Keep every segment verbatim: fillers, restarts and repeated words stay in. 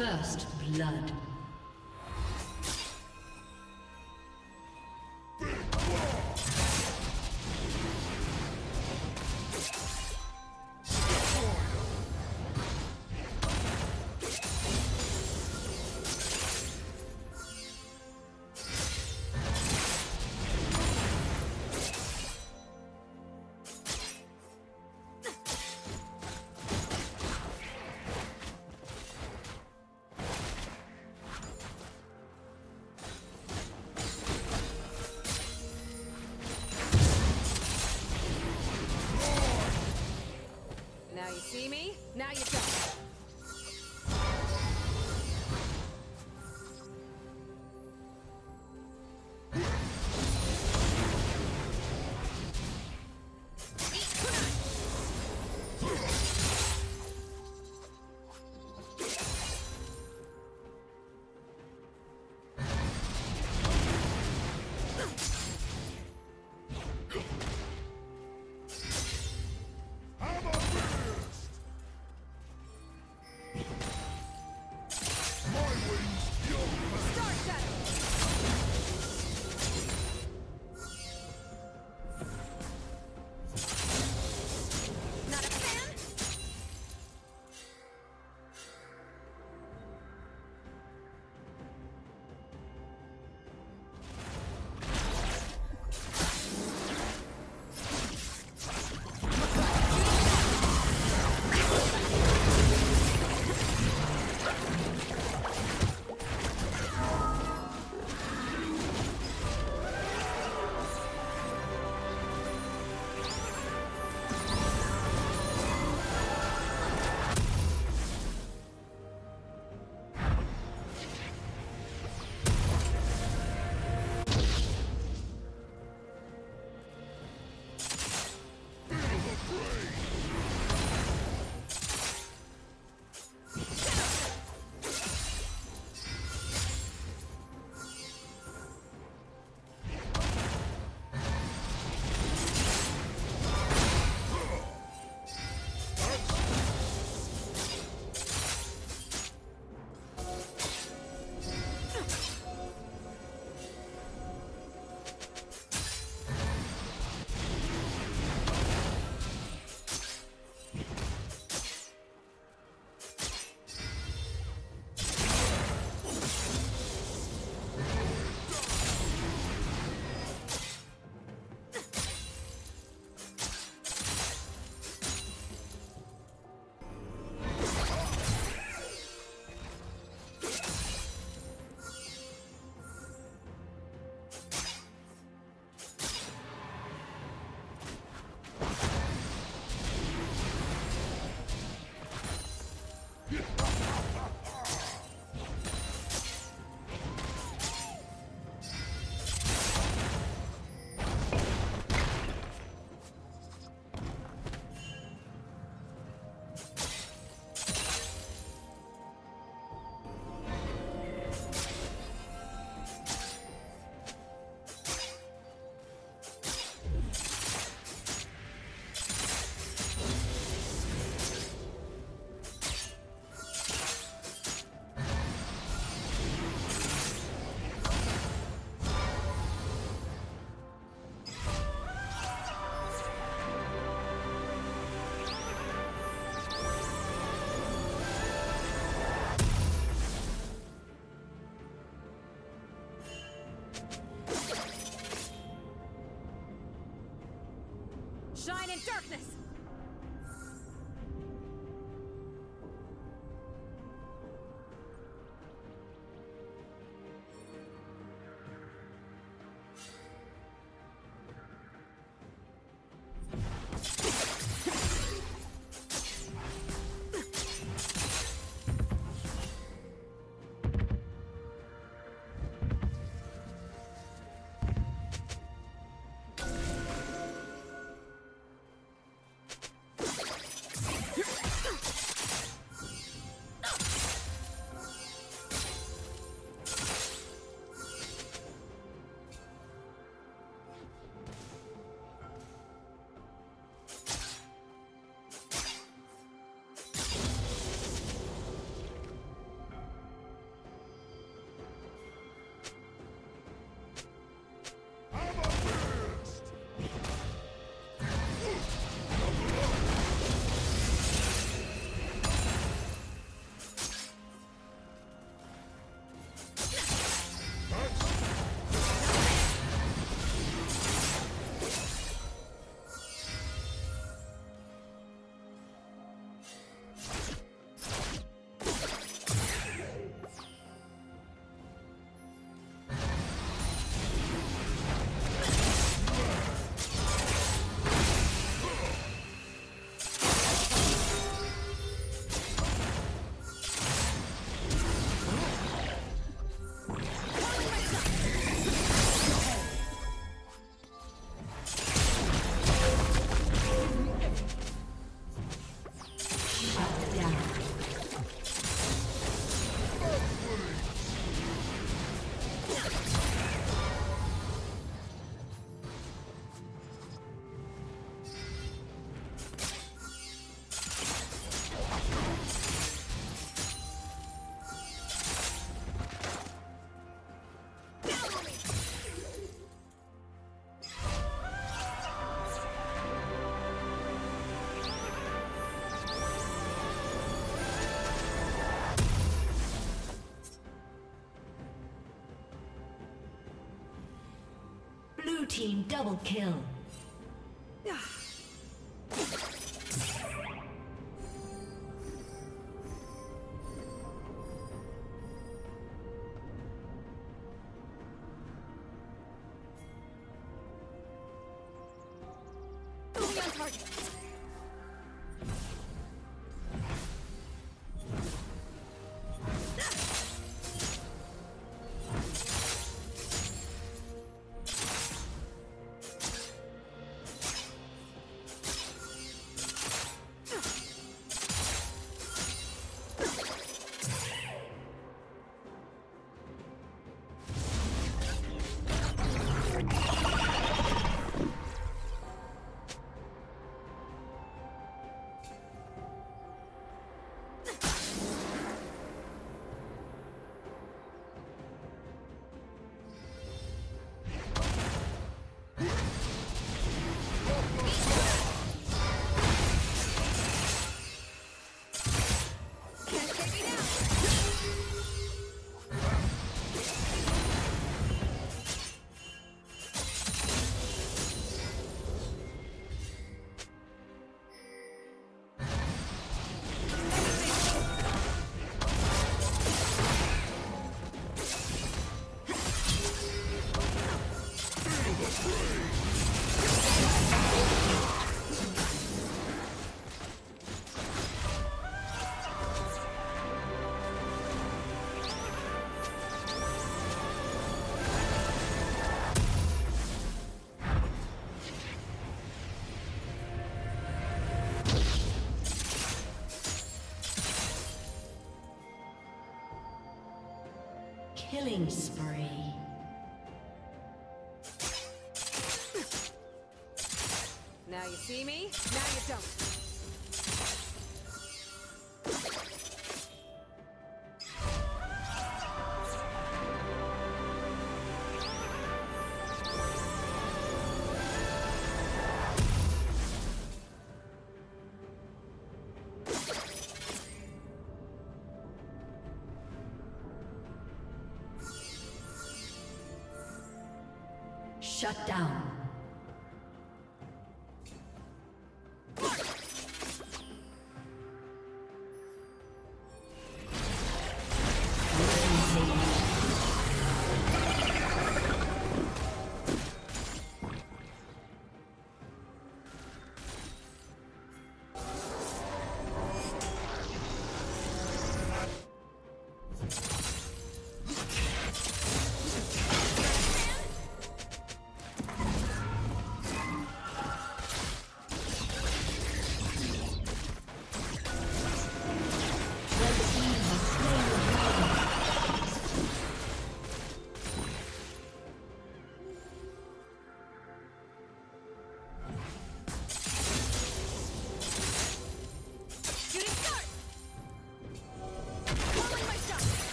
First blood. See me? Now you don't. Shine in darkness! Blue team double kill. Killing spree. Now you see me, now you don't. Shut down.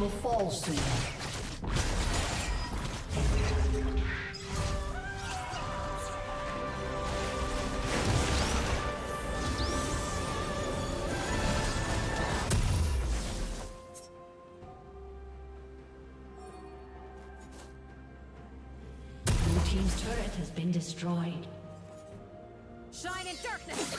will fall soon. Team's turret has been destroyed. Shine in darkness!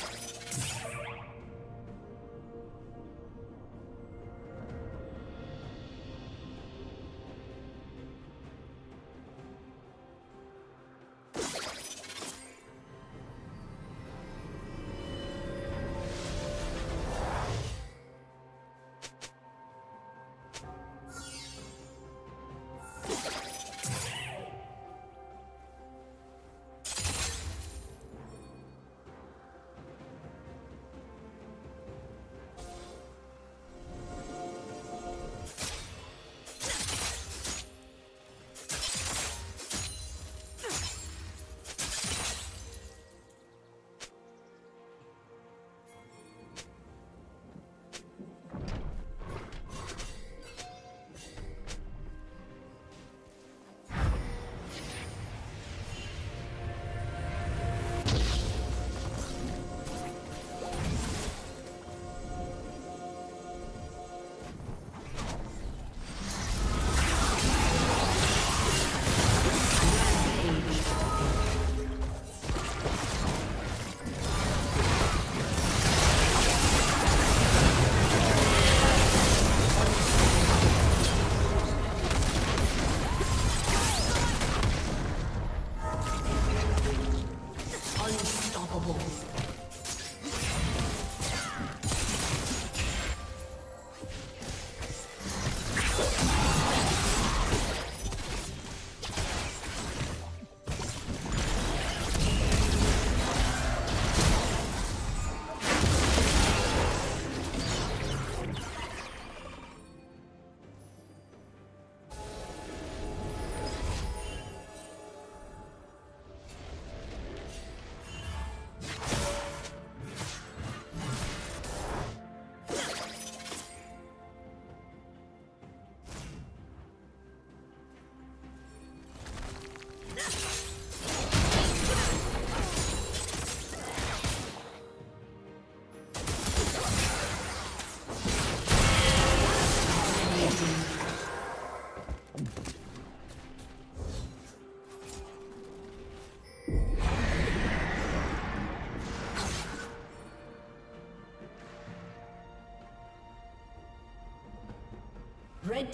Red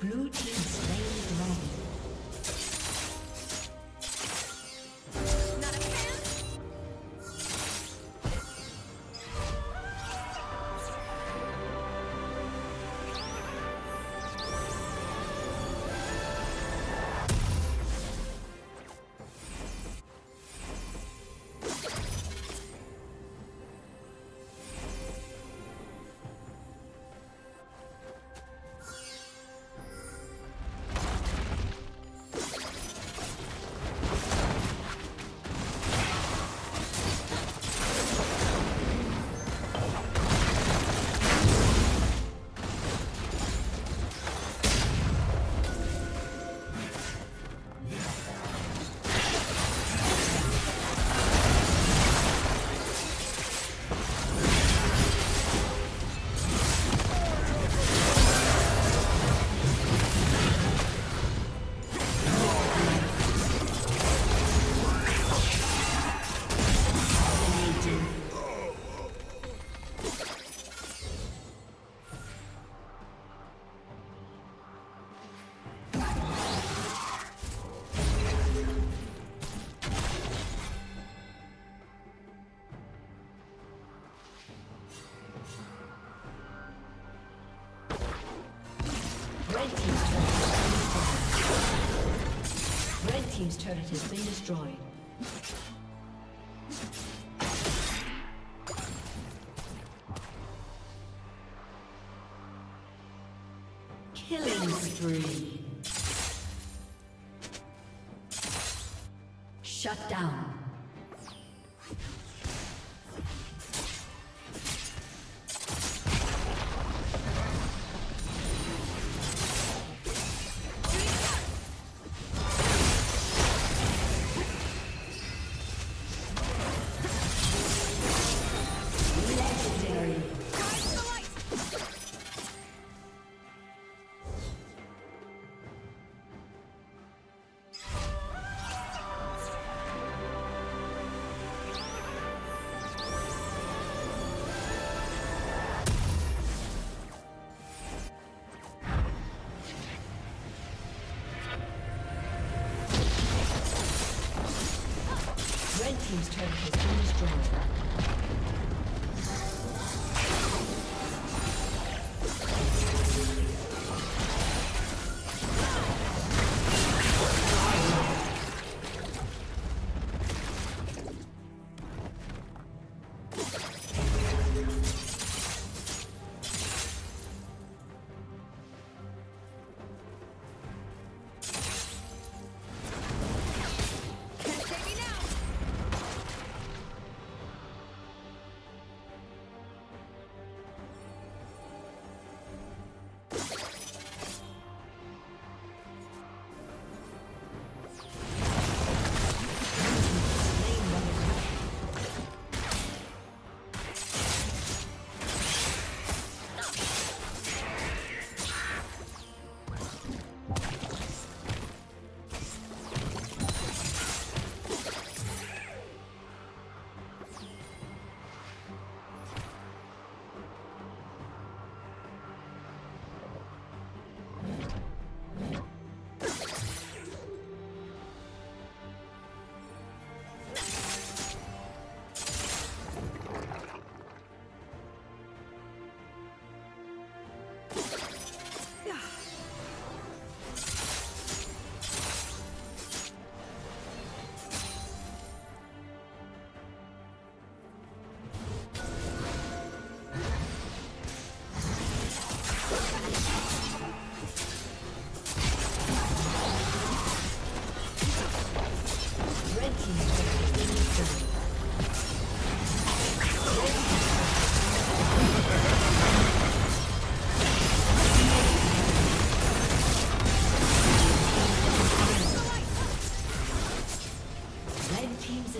Blue team slain dragon. Team's turret has been destroyed. Killing spree. Shut down. Team's turret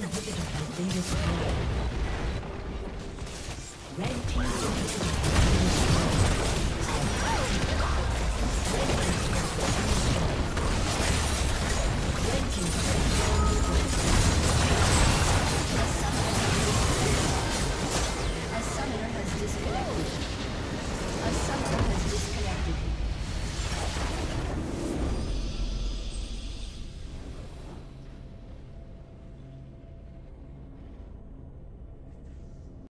has been destroyed. Red team.